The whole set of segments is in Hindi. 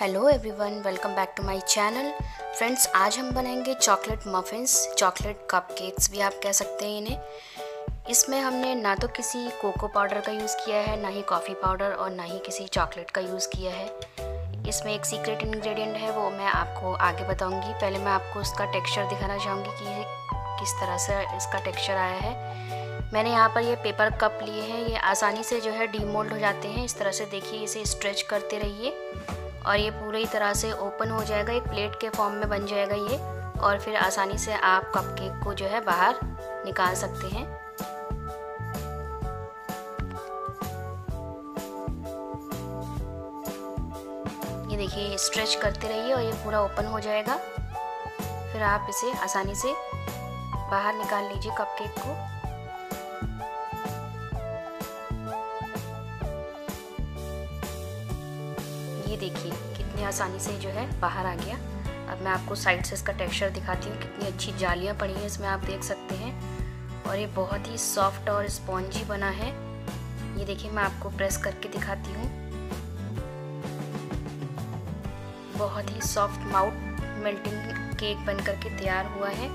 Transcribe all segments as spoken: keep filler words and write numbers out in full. Hello everyone, welcome back to my channel. Friends, आज हम बनाएंगे चॉकलेट मफ़िन्स, चॉकलेट कपकेक्स भी आप कह सकते हैं इन्हें। इसमें हमने ना तो किसी कोको पाउडर का यूज़ किया है, ना ही कॉफ़ी पाउडर और ना ही किसी चॉकलेट का यूज़ किया है। इसमें एक सीक्रेट इंग्रेडिएंट है, वो मैं आपको आगे बताऊंगी। पहले मैं आपको इसका टेक्स्चर दिखाना चाहूँगी कि ये किस तरह से इसका टेक्स्चर आया है। मैंने यहाँ पर ये पेपर कप लिए हैं, ये आसानी से जो है डीमोल्ड हो जाते हैं। इस तरह से देखिए, इसे स्ट्रेच करते रहिए और ये पूरी तरह से ओपन हो जाएगा, एक प्लेट के फॉर्म में बन जाएगा ये। और फिर आसानी से आप कपकेक को जो है बाहर निकाल सकते हैं। ये देखिए, स्ट्रेच करते रहिए और ये पूरा ओपन हो जाएगा। फिर आप इसे आसानी से बाहर निकाल लीजिए कपकेक को। ये देखिए, कितनी आसानी से जो है बाहर आ गया। अब मैं आपको साइड से इसका टेक्सचर दिखाती हूँ। कितनी अच्छी जालियाँ पड़ी हैं इसमें, आप देख सकते हैं। और ये बहुत ही सॉफ्ट और स्पॉन्जी बना है। ये देखिए, मैं आपको प्रेस करके दिखाती हूँ। बहुत ही सॉफ्ट माउथ मेल्टिंग केक बन करके तैयार हुआ है।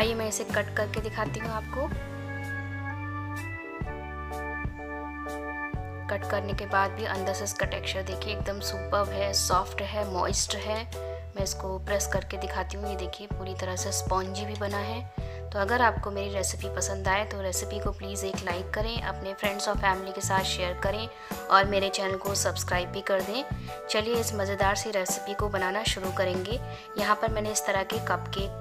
आइए मैं इसे कट करके दिखाती हूँ आपको। कट करने के बाद भी अंदर से इसका टेक्सचर देखिए, एकदम सुपर्ब है, सॉफ्ट है, मॉइस्ट है। मैं इसको प्रेस करके दिखाती हूँ। ये देखिए, पूरी तरह से स्पॉन्जी भी बना है। तो अगर आपको मेरी रेसिपी पसंद आए तो रेसिपी को प्लीज़ एक लाइक करें, अपने फ्रेंड्स और फैमिली के साथ शेयर करें और मेरे चैनल को सब्सक्राइब भी कर दें। चलिए इस मज़ेदार सी रेसिपी को बनाना शुरू करेंगे। यहाँ पर मैंने इस तरह के कपकेक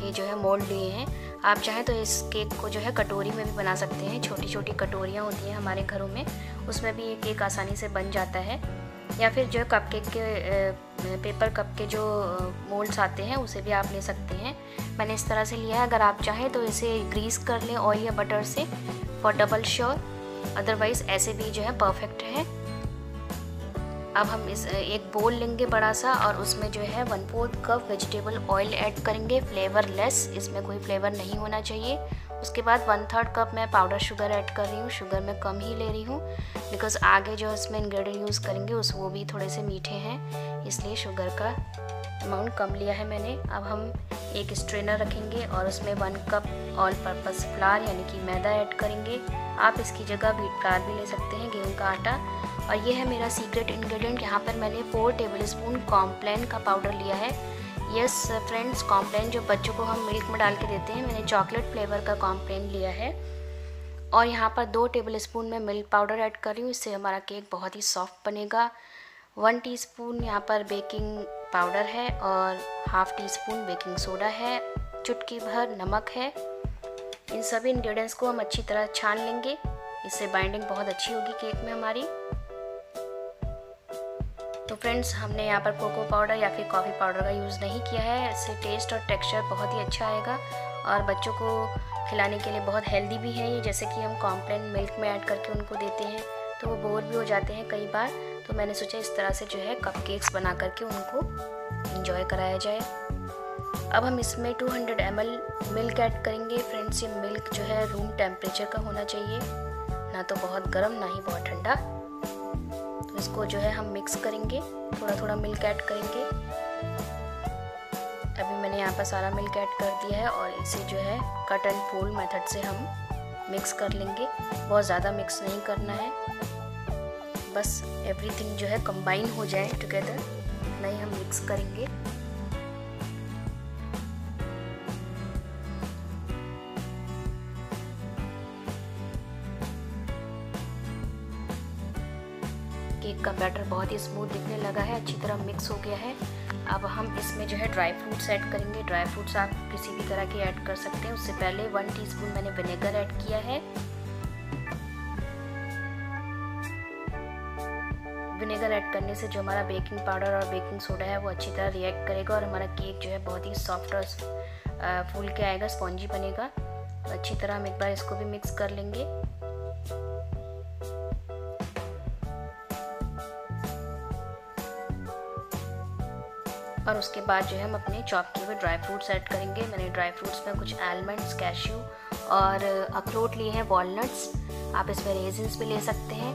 के जो है मोल्ड लिए हैं। आप चाहें तो इस केक को जो है कटोरी में भी बना सकते हैं। छोटी छोटी कटोरियाँ होती हैं हमारे घरों में, उसमें भी ये केक आसानी से बन जाता है। या फिर जो कपकेक के पेपर कप के जो मोल्ड्स आते हैं उसे भी आप ले सकते हैं। मैंने इस तरह से लिया है। अगर आप चाहें तो इसे ग्रीस कर लें ऑयल या बटर से फॉर डबल श्योर, अदरवाइज़ ऐसे भी जो है परफेक्ट है। अब हम इस एक बोल लेंगे बड़ा सा और उसमें जो है one fourth cup vegetable oil add करेंगे, फ्लेवरलेस, इसमें कोई फ्लेवर नहीं होना चाहिए। उसके बाद वन थर्ड कप मैं पाउडर शुगर ऐड कर रही हूँ। शुगर मैं कम ही ले रही हूँ बिकॉज़ आगे जो इसमें इंग्रेडिएंट यूज़ करेंगे उस वो भी थोड़े से मीठे हैं, इसलिए शुगर का अमाउंट कम लिया है मैंने। अब हम एक स्ट्रेनर रखेंगे और उसमें one cup all purpose flour यानी कि मैदा ऐड करेंगे। आप इसकी जगह व्हीट फ्लार भी ले सकते हैं, गेहूँ का आटा। और ये है मेरा सीक्रेट इंग्रेडिएंट। यहाँ पर मैंने फोर टेबलस्पून कॉम्प्लान का पाउडर लिया है। यस फ्रेंड्स, कॉम्प्लान जो बच्चों को हम मिल्क में डाल के देते हैं, मैंने चॉकलेट फ्लेवर का कॉम्प्लान लिया है। और यहाँ पर दो टेबलस्पून मैं मिल्क पाउडर ऐड कर रही हूँ, इससे हमारा केक बहुत ही सॉफ्ट बनेगा। वन टीस्पून यहाँ पर बेकिंग पाउडर है और half teaspoon baking soda है, चुटकी भर नमक है। इन सभी इंग्रेडिएंट्स को हम अच्छी तरह छान लेंगे, इससे बाइंडिंग बहुत अच्छी होगी केक में हमारी। तो फ्रेंड्स, हमने यहाँ पर कोको पाउडर या फिर कॉफ़ी पाउडर का यूज़ नहीं किया है, इससे टेस्ट और टेक्सचर बहुत ही अच्छा आएगा और बच्चों को खिलाने के लिए बहुत हेल्दी भी है ये। जैसे कि हम कॉम्प्लान मिल्क में ऐड करके उनको देते हैं तो वो बोर भी हो जाते हैं कई बार, तो मैंने सोचा इस तरह से जो है कपकेक्स बना करके उनको इंजॉय कराया जाए। अब हम इसमें two hundred M L milk add करेंगे। फ्रेंड्स, ये मिल्क जो है रूम टेम्परेचर का होना चाहिए, ना तो बहुत गर्म ना ही बहुत ठंडा। तो इसको जो है हम मिक्स करेंगे, थोड़ा थोड़ा मिल्क ऐड करेंगे। अभी मैंने यहाँ पर सारा मिल्क ऐड कर दिया है और इसे जो है कट एंड फोल्ड मेथड से हम मिक्स कर लेंगे। बहुत ज़्यादा मिक्स नहीं करना है, बस एवरीथिंग जो है कंबाइन हो जाए टुगेदर, इतना ही हम मिक्स करेंगे। केक का बैटर बहुत ही स्मूथ दिखने लगा है, अच्छी तरह मिक्स हो गया है। अब हम इसमें जो है ड्राई फ्रूट्स ऐड करेंगे। ड्राई फ्रूट्स आप किसी भी तरह के ऐड कर सकते हैं। उससे पहले वन टीस्पून मैंने विनेगर ऐड किया है। विनेगर ऐड करने से जो हमारा बेकिंग पाउडर और बेकिंग सोडा है वो अच्छी तरह रिएक्ट करेगा और हमारा केक जो है बहुत ही सॉफ्ट और फूल के आएगा, स्पॉन्जी बनेगा। तो अच्छी तरह हम एक बार इसको भी मिक्स कर लेंगे। और उसके बाद जो है हम अपने चॉप किए हुए ड्राई फ्रूट्स ऐड करेंगे। मैंने ड्राई फ्रूट्स में कुछ आलमंड्स, कैश्यू और अखरोट लिए हैं, वॉलनट्स। आप इसमें रेजिन्स भी ले सकते हैं।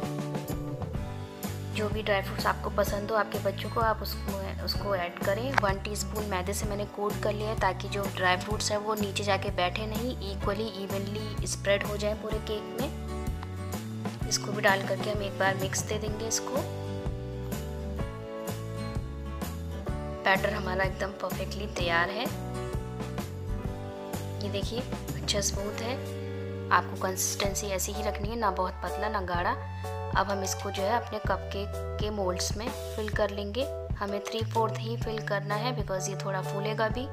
जो भी ड्राई फ्रूट्स आपको पसंद हो आपके बच्चों को, आप उसको उसको ऐड करें। वन टीस्पून मैदे से मैंने कोट कर लिया है ताकि जो ड्राई फ्रूट्स हैं वो नीचे जाके बैठे नहीं, इक्वली इवनली स्प्रेड हो जाए पूरे केक में। इसको भी डाल करके हम एक बार मिक्स दे देंगे इसको। बैटर हमारा एकदम परफेक्टली तैयार है, ये देखिए अच्छा स्मूथ है। आपको कंसिस्टेंसी ऐसी ही रखनी है, ना बहुत पतला ना गाढ़ा। अब हम इसको जो है अपने कपकेक के मोल्ड्स में फिल कर लेंगे। हमें थ्री फोर्थ ही फिल करना है बिकॉज ये थोड़ा फूलेगा भी।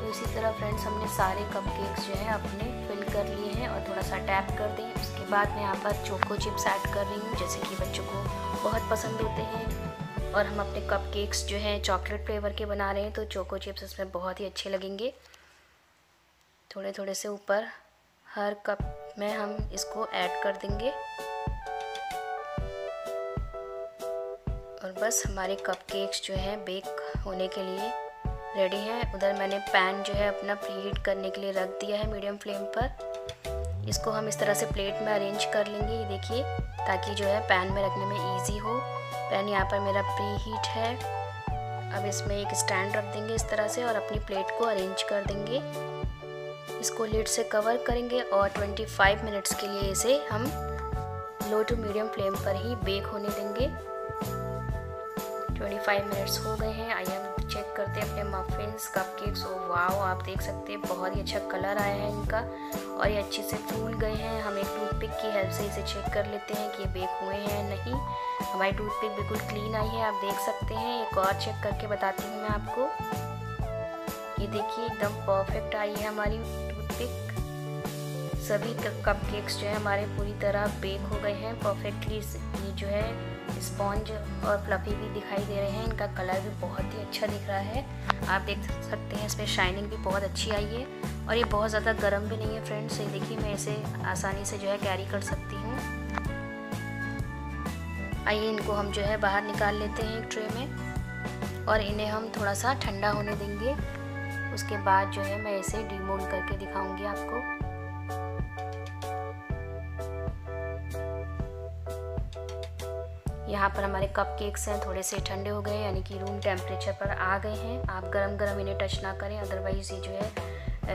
तो इसी तरह फ्रेंड्स हमने सारे कपकेक्स जो है अपने फिल कर लिए हैं और थोड़ा सा टैप कर दें। उसके बाद मैं यहाँ पर चोको चिप्स ऐड कर रही हूँ, जैसे कि बच्चों को बहुत पसंद होते हैं। और हम अपने कपकेक्स जो हैं चॉकलेट फ्लेवर के बना रहे हैं तो चोको चिप्स इसमें बहुत ही अच्छे लगेंगे। थोड़े थोड़े से ऊपर हर कप में हम इसको ऐड कर देंगे और बस हमारे कपकेक्स जो हैं बेक होने के लिए रेडी हैं। उधर मैंने पैन जो है अपना प्रीहीट करने के लिए रख दिया है मीडियम फ्लेम पर। इसको हम इस तरह से प्लेट में अरेंज कर लेंगे, ये देखिए, ताकि जो है पैन में रखने में ईजी हो। पैन यहाँ पर मेरा प्री हीट है। अब इसमें एक स्टैंड रख देंगे इस तरह से और अपनी प्लेट को अरेंज कर देंगे। इसको लिड से कवर करेंगे और पच्चीस मिनट्स के लिए इसे हम लो टू मीडियम फ्लेम पर ही बेक होने देंगे। पच्चीस मिनट्स हो गए हैं। आइए हम चेक करते हैं अपने मफिन्स कपकेक्स। ओ वाओ, आप देख सकते हैं बहुत ही अच्छा कलर आया है इनका और ये अच्छे से फूल गए हैं। हम एक टूथपिक की हेल्प से इसे चेक कर लेते हैं कि ये बेक हुए हैं या नहीं। हमारी टूथपिक बिल्कुल क्लीन आई है, आप देख सकते हैं। एक और चेक करके बताती हूँ मैं आपको। ये देखिए एकदम परफेक्ट आई है हमारी टूथपिक। सभी कपकेक्स जो है हमारे पूरी तरह बेक हो गए हैं परफेक्टली। ये जो है स्पॉन्ज और फ्लफी भी दिखाई दे रहे हैं, इनका कलर भी बहुत ही अच्छा दिख रहा है। आप देख सकते हैं इसमें शाइनिंग भी बहुत अच्छी आई है और ये बहुत ज़्यादा गर्म भी नहीं है फ्रेंड्स। ये देखिए मैं इसे आसानी से जो है कैरी कर सकती हूँ। आइए इनको हम जो है बाहर निकाल लेते हैं एक ट्रे में और इन्हें हम थोड़ा सा ठंडा होने देंगे। उसके बाद जो है मैं इसे डीमोल्ड करके दिखाऊँगी आपको। यहाँ पर हमारे कपकेक्स हैं थोड़े से ठंडे हो गए, यानी कि रूम टेम्परेचर पर आ गए हैं। आप गरम गरम इन्हें टच ना करें, अदरवाइज़ ये जो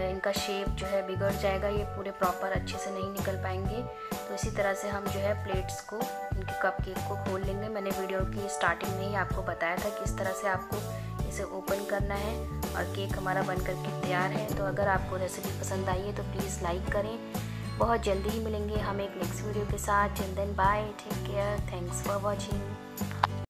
है इनका शेप जो है बिगड़ जाएगा, ये पूरे प्रॉपर अच्छे से नहीं निकल पाएंगे। तो इसी तरह से हम जो है प्लेट्स को, इनके कपकेक को खोल लेंगे। मैंने वीडियो की स्टार्टिंग में ही आपको बताया था कि इस तरह से आपको इसे ओपन करना है और केक हमारा बन करके तैयार है। तो अगर आपको रेसिपी पसंद आई है तो प्लीज़ लाइक करें। बहुत जल्दी ही मिलेंगे हम एक नेक्स्ट वीडियो के साथ। Children bye, take care, thanks for watching.